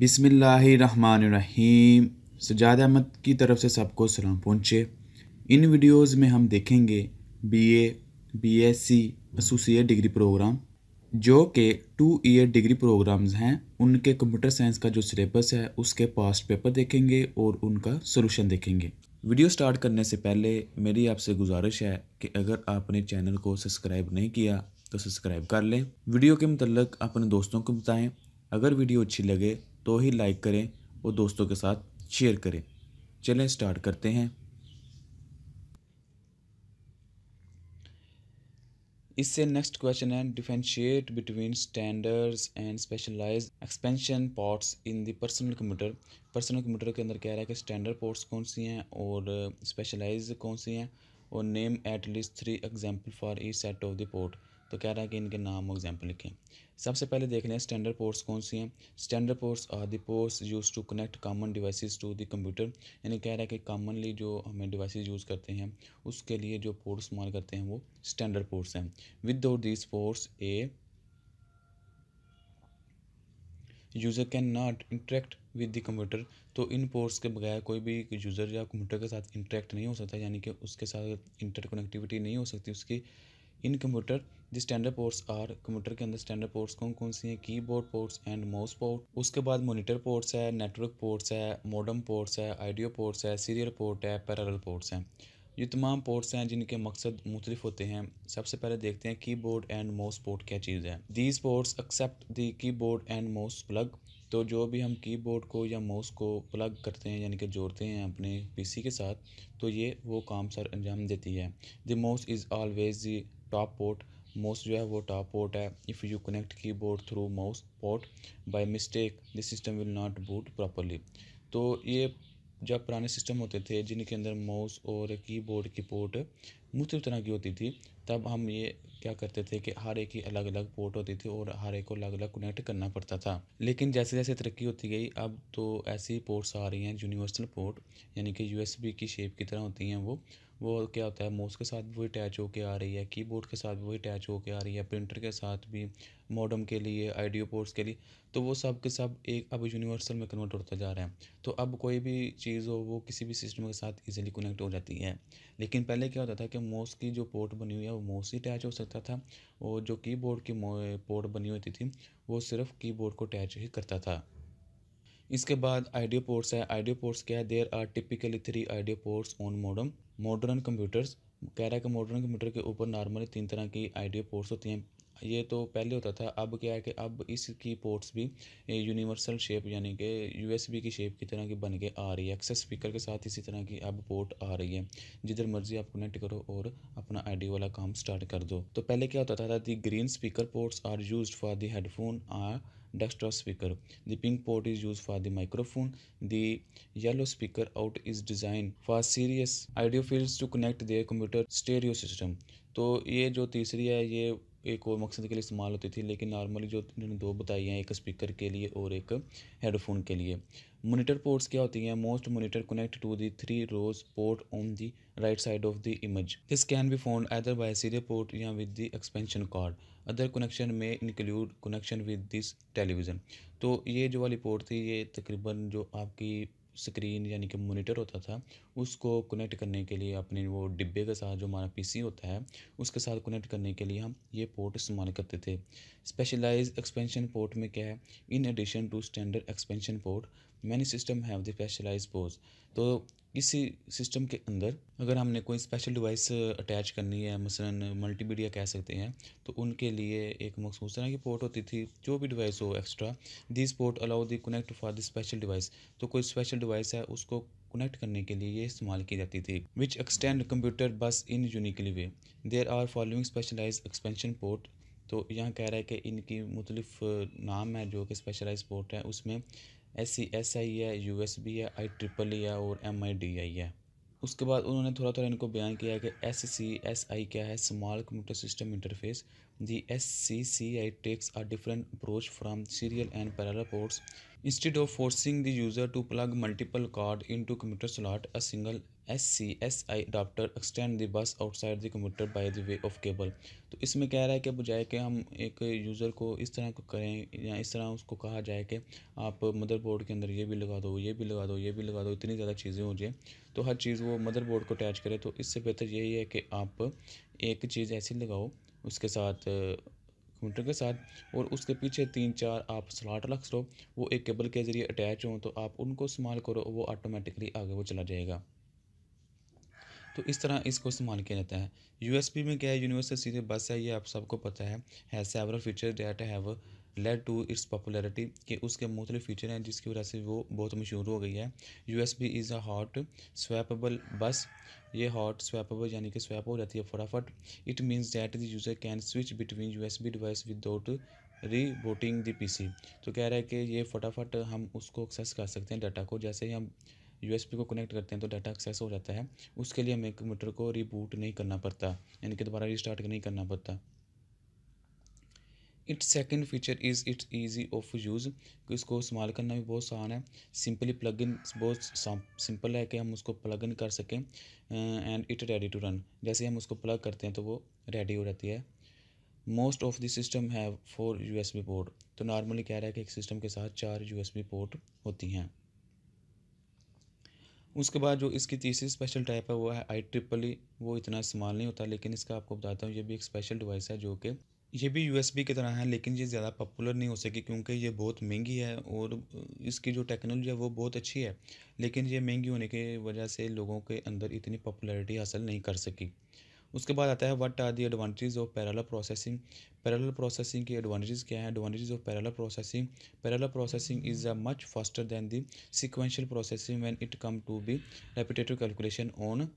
बिस्मिल्लाहिर रहमानुर रहीम। सजाद अहमद की तरफ से सबको सलाम पहुँचे। इन वीडियोस में हम देखेंगे BA, BSc associate degree program जो कि 2 ईयर डिग्री प्रोग्राम्स हैं, उनके कंप्यूटर साइंस का जो सिलेबस है उसके पास्ट पेपर देखेंगे और उनका सोल्यूशन देखेंगे। वीडियो स्टार्ट करने से पहले मेरी आपसे गुजारिश है कि अगर आपने चैनल को सब्सक्राइब नहीं किया तो सब्सक्राइब कर लें। वीडियो के मतलब अपने दोस्तों को बताएँ। अगर वीडियो अच्छी लगे तो ही लाइक करें और दोस्तों के साथ शेयर करें। चलें स्टार्ट करते हैं। इससे नेक्स्ट क्वेश्चन है differentiate between standards and specialised expansion ports in the personal computer. Personal computer के अंदर कह रहा है कि स्टैंडर्ड पोर्ट्स कौन सी हैं और स्पेशलाइज कौन सी हैं, और name at least 3 example for each set of the port. तो कह रहा है कि इनके नाम और एग्जाम्पल लिखें। सबसे पहले देख लें स्टैंडर्ड पोर्ट्स कौन सी हैं। Standard ports are the ports use to connect common devices to the computer. यानी कह रहा है कि कॉमनली जो हमें डिवाइसेस यूज़ करते हैं उसके लिए जो पोर्ट इस्तेमाल करते हैं वो स्टैंडर्ड पोर्ट्स हैं। Without these ports a user can not interact with the computer. तो इन पोर्ट्स के बगैर कोई भी यूज़र या कंप्यूटर के साथ इंटरेक्ट नहीं हो सकता, यानी कि उसके साथ इंटरकनेक्टिविटी नहीं हो सकती उसकी in computer. The standard ports are, computer के अंदर स्टैंडर्ड पोर्ट्स कौन कौन सी हैं, keyboard ports and mouse port. उसके बाद मॉनिटर पोर्ट्स है, नेटवर्क पोर्ट्स है, मॉडम पोर्ट्स है, ऑडियो पोर्ट्स है, सीरियल पोर्ट है, पैरेलल पोर्ट्स हैं। ये तमाम पोर्ट्स हैं जिनके मकसद मुख्तलिफ होते हैं। सबसे पहले देखते हैं कीबोर्ड एंड माउस पोर्ट क्या चीज़ है। These ports except the keyboard and mouse plug. तो जो भी हम कीबोर्ड को या माउस को प्लग करते हैं यानी कि जोड़ते हैं अपने पीसी के साथ, तो ये वो काम सर अंजाम देती है। The mouse is always the top port. Mouse जो है वो टॉप पोर्ट है। If you connect keyboard through mouse port by mistake the system will not boot properly. तो ये जब पुराने सिस्टम होते थे जिनके अंदर माउस और कीबोर्ड की पोर्ट मुख्तलिफ तरह की होती थी, तब हम ये क्या करते थे कि हर एक की अलग अलग पोर्ट होती थी और हर एक को अलग अलग कनेक्ट करना पड़ता था। लेकिन जैसे जैसे तरक्की होती गई अब तो ऐसी पोर्ट्स आ रही हैं यूनिवर्सल पोर्ट, यानी कि USB की शेप की तरह होती हैं। वो क्या होता है, माउस के साथ वही अटैच होके आ रही है, कीबोर्ड के साथ वही अटैच होके आ रही है, प्रिंटर के साथ भी, मॉडम के लिए, ऑडियो पोर्ट्स के लिए। तो वो सब के सब एक अब यूनिवर्सल में कन्वर्ट होता जा रहा है। तो अब कोई भी चीज़ हो वो किसी भी सिस्टम के साथ ईजिली कनेक्ट हो जाती है। लेकिन पहले क्या होता था कि माउस की जो पोर्ट बनी हुई है वो माउस ही अटैच हो सकता था, और जो कीबोर्ड की पोर्ट बनी होती थी वो सिर्फ कीबोर्ड को अटैच ही करता था। इसके बाद ऑडियो पोर्ट्स है। ऑडियो पोर्ट्स क्या है, there are typically 3 audio ports on modern computers. कह रहा है कि मॉडर्न कंप्यूटर के ऊपर नॉर्मली 3 तरह की ऑडियो पोर्ट्स होती हैं। ये तो पहले होता था, अब क्या है कि अब इसकी पोर्ट्स भी यूनिवर्सल शेप यानी कि USB की शेप की तरह की बन के आ रही है। एक्सेस स्पीकर के साथ इसी तरह की अब पोर्ट आ रही है, जिधर मर्जी आप कनेक्ट करो और अपना ऑडियो वाला काम स्टार्ट कर दो। तो पहले क्या होता था, the green speaker ports are used for the headphone are desktop speaker, the pink port is used for the microphone, the yellow speaker out is designed for serious audio fields to connect their computer stereo system। तो ये जो तीसरी है ये एक और मकसद के लिए इस्तेमाल होती थी, लेकिन नॉर्मली जो इन्होंने 2 बताई हैं, एक स्पीकर के लिए और एक हेडफोन के लिए। मोनीटर पोर्ट्स क्या होती हैं, most monitor connect to the 3 rows port on the right side of the image. This can be found either by serial port या with the expansion card. Other connection में include connection with this television. तो ये जो वाली port थी ये तकरीबन जो आपकी स्क्रीन यानी कि मोनीटर होता था उसको कनेक्ट करने के लिए अपने वो डिब्बे के साथ जो हमारा PC होता है उसके साथ कनेक्ट करने के लिए हम ये पोर्ट इस्तेमाल करते थे। स्पेशलाइज्ड एक्सपेंशन पोर्ट में क्या है, in addition to standard expansion port many system have the specialised ports. तो इसी सिस्टम के अंदर अगर हमने कोई स्पेशल डिवाइस अटैच करनी है, मसलन मल्टीमीडिया कह सकते हैं, तो उनके लिए एक मखसूस तरह की पोर्ट होती थी, जो भी डिवाइस हो extra. This port allow the connect for the special device. तो कोई स्पेशल डिवाइस है उसको कनेक्ट करने के लिए ये इस्तेमाल की जाती थी। विच extend computer bus in uniquely way. There are following specialised expansion port. तो यहाँ कह रहा है कि इनकी मुख्तलिफ नाम है जो कि स्पेशलाइज पोर्ट है, उसमें SCSI है, USB है, IEEE है और MIDI है। उसके बाद उन्होंने थोड़ा थोड़ा इनको बयान किया है कि SCSI क्या है, small computer system interface. The SCSI takes are different approach from serial and parallel ports. Instead of forcing the user to plug multiple cards into computer slot, a single SCSI adapter extend the bus outside the computer by the way of cable। तो इसमें कह रहा है कि बजाय कि हम एक यूज़र को इस तरह को करें या इस तरह उसको कहा जाए कि आप मदरबोर्ड के अंदर ये भी लगा दो, ये भी लगा दो, ये भी लगा दो, इतनी ज़्यादा चीज़ें हो जाए तो हर चीज़ वो मदरबोर्ड को अटैच करे। तो इससे बेहतर यही है कि आप एक चीज़ ऐसी लगाओ उसके साथ, कंप्यूटर के साथ, और उसके पीछे तीन चार आप स्लॉट रख दो, वो एक केबल के ज़रिए अटैच हों तो आप उनको इस्तेमाल करो, वो ऑटोमेटिकली आगे वो चला जाएगा। तो इस तरह इसको इस्तेमाल किया जाता है। USB में क्या है, यूनिवर्सल सीरीज बस है, ये आप सबको पता है। Has several feature that have led to its popularity, कि उसके मुख्तलिफ फीचर हैं जिसकी वजह से वो बहुत मशहूर हो गई है। USB is a hot swappable bus, ये हॉट स्वैपेबल यानी कि स्वैप हो जाती है फटाफट। It means that the user can switch between USB device without rebooting the PC। तो कह रहा है कि ये फटाफट हम उसको एक्सेस कर सकते हैं डाटा को। जैसे ही हम USB को कनेक्ट करते हैं तो डाटा एक्सेस हो जाता है, उसके लिए हमें कंप्यूटर को रिबूट नहीं करना पड़ता, यानी कि दोबारा रिस्टार्ट नहीं करना पड़ता। It's second feature is it's easy of use, इसको इस्तेमाल करना भी बहुत आसान है। सिंपली प्लग इन, बहुत सिंपल है कि हम उसको प्लग इन कर सकें। And it ready to run, जैसे हम उसको प्लग करते हैं तो वो रेडी हो जाती है। Most of the system have 4 USB port, तो नॉर्मली कह रहा है कि एक सिस्टम के साथ 4 USB पोर्ट होती हैं। उसके बाद जो इसकी तीसरी स्पेशल टाइप है वो है IEEE, वो इतना इस्तेमाल नहीं होता, लेकिन इसका आपको बताता हूँ। ये भी एक स्पेशल डिवाइस है जो कि ये भी USB की तरह है, लेकिन ये ज़्यादा पॉपुलर नहीं हो सकी क्योंकि ये बहुत महंगी है और इसकी जो टेक्नोलॉजी है वो बहुत अच्छी है, लेकिन ये महंगी होने की वजह से लोगों के अंदर इतनी पॉपुलैरिटी हासिल नहीं कर सकी। उसके बाद आता है what are the advantage of parallel processing. Parallel processing की एडवांटेज क्या है? Advantage of parallel processing, parallel processing is a much faster than the sequential processing when it come to be repetitive calculation on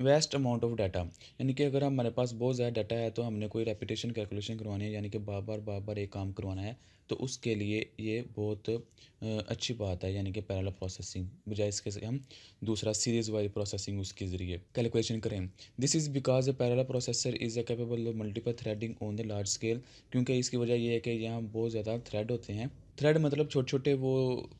vast amount of data. यानी कि अगर हमारे पास बहुत ज़्यादा data है तो हमने कोई रेपिटेशन कैलकुलेशन करवानी है, यानी कि बार बार एक काम करवाना है, तो उसके लिए ये बहुत अच्छी बात है, यानी कि पैरेलल प्रोसेसिंग। बजाय इसके हम दूसरा सीरीज वाइज प्रोसेसिंग उसके ज़रिए कैलकुलेशन करें। This is because a parallel processor is a capable of multiple threading on the large scale, क्योंकि इसकी वजह यह है कि यहाँ बहुत ज़्यादा थ्रेड होते हैं। थ्रेड मतलब छोटे छोटे वो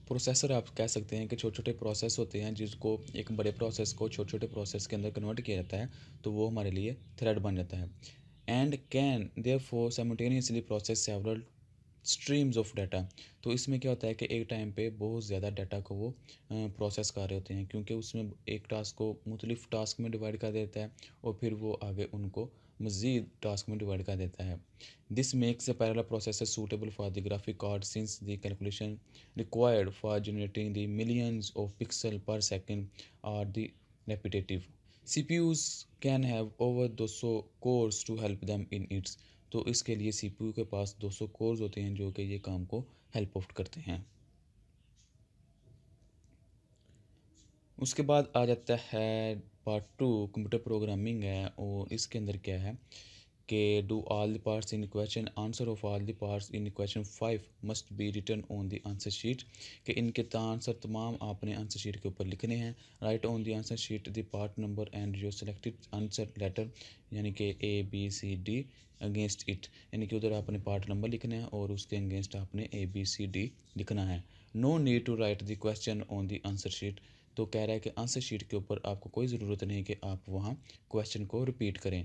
प्रोसेसर आप कह सकते हैं कि छोटे छोटे प्रोसेस होते हैं जिसको एक बड़े प्रोसेस को छोटे छोटे प्रोसेस के अंदर कन्वर्ट किया जाता है, तो वो हमारे लिए थ्रेड बन जाता है। And can therefore simultaneously process several streams of data, तो इसमें क्या होता है कि एक टाइम पे बहुत ज़्यादा डाटा को वो प्रोसेस कर रहे होते हैं, क्योंकि उसमें एक टास्क को मुख्तलिफ टास्क में डिवाइड कर देता है और फिर वो आगे उनको मज़ीद टास्क में डिवाइड कर देता है। This makes a parallel processor suitable for the graphic card since the calculation required for generating the millions of pixel per second are the repetitive. CPUs can have over 200 cores to help them in its, तो इसके लिए CPU के पास 200 course होते हैं जो कि ये काम को हेल्प आउट करते हैं। उसके बाद आ जाता है पार्ट 2, कंप्यूटर प्रोग्रामिंग है, और इसके अंदर क्या है कि do all the parts in question, answer of all the parts in question 5 must be written on the answer sheet, कि इनके आंसर तमाम आपने आंसर शीट के ऊपर लिखने हैं। Write on the answer sheet the part number and your selected answer letter, यानी कि ABCD अगेंस्ट इट, यानी कि उधर आपने पार्ट नंबर लिखना है और उसके अगेंस्ट आपने ABCD लिखना है। No need to write the question on the answer sheet, तो कह रहा है कि आंसर शीट के ऊपर आपको कोई ज़रूरत नहीं कि आप वहाँ क्वेश्चन को रिपीट करें।